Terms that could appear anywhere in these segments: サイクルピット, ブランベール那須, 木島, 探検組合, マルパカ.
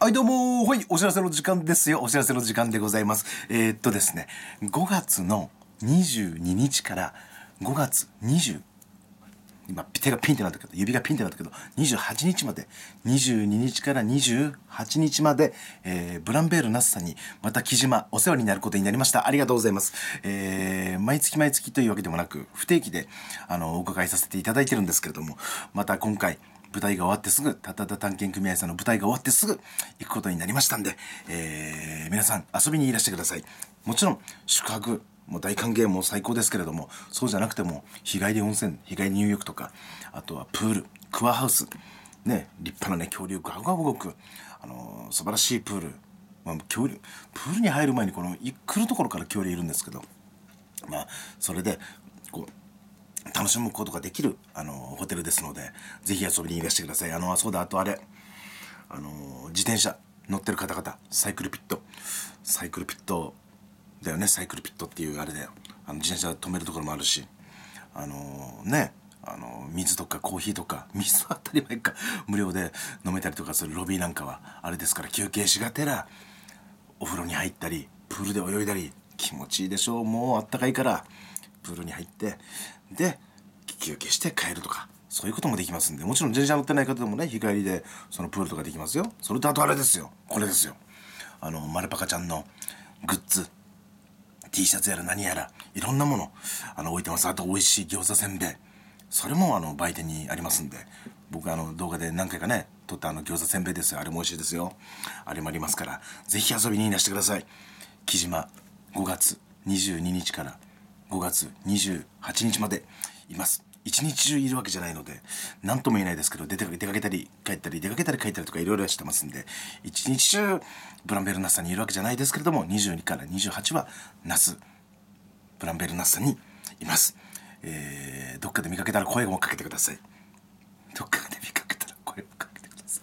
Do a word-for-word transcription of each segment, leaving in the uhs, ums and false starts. はいどうもはいお知らせの時間ですよお知らせの時間でございます。えー、っとですねごがつのにじゅうににちからごがつにじゅう今手がピンってなったけど指がピンってなったけどにじゅうはちにちまでにじゅうににちからにじゅうはちにちまで、えー、ブランベール那須さんにまた木島お世話になることになりました。ありがとうございます。えー、毎月毎月というわけでもなく不定期であのお伺いさせていただいてるんですけれども、また今回舞台が終わってすぐたたた探検組合さんの舞台が終わってすぐ行くことになりましたんで、えー、皆さん遊びにいらしてください。もちろん宿泊もう大歓迎も最高ですけれども、そうじゃなくても日帰り温泉日帰り入浴とか、あとはプールクワハウスね、立派なね恐竜がガウガウ動くあのー、素晴らしいプール、まあ、恐竜プールに入る前にこの来るところから恐竜いるんですけど、まあそれでこう楽しむことができるあのホテルですので、ぜひ遊びにいらしてください。あのそうだ、あとあれあの自転車乗ってる方々サイクルピットサイクルピットだよね、サイクルピットっていうあれであの自転車止めるところもあるし、あのねあの水とかコーヒーとか水は当たり前か無料で飲めたりとかするロビーなんかはあれですから、休憩しがてらお風呂に入ったりプールで泳いだり気持ちいいでしょう。もうあったかいからプールに入ってで休憩して帰るとかそういうこともできますんで、もちろん自転車乗ってない方でもね日帰りでそのプールとかできますよ。それとあとあれですよ、これですよ、あのマルパカちゃんのグッズ T シャツやら何やらいろんなものあの置いてます。あと美味しい餃子せんべい、それもあの売店にありますんで、僕あの動画で何回かね撮ったあの餃子せんべいですよ、あれも美味しいですよ、あれもありますからぜひ遊びにいらしてください。木島ごがつにじゅうににちからごがつにじゅうはちにちまでいます。一日中いるわけじゃないので何とも言えないですけど、出て出かけたり帰ったり出かけたり帰ったりとかいろいろしてますんで、一日中ブランベル那須さんにいるわけじゃないですけれども、にじゅうにからにじゅうはちは那須ブランベル那須さんにいます。えー、どっかで見かけたら声をかけてください。どっかで見かけたら声をかけてください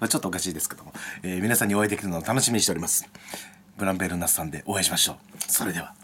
まあちょっとおかしいですけども、えー、皆さんにお会いできるのを楽しみにしております。ブランベル那須さんでお会いしましょう。それでは。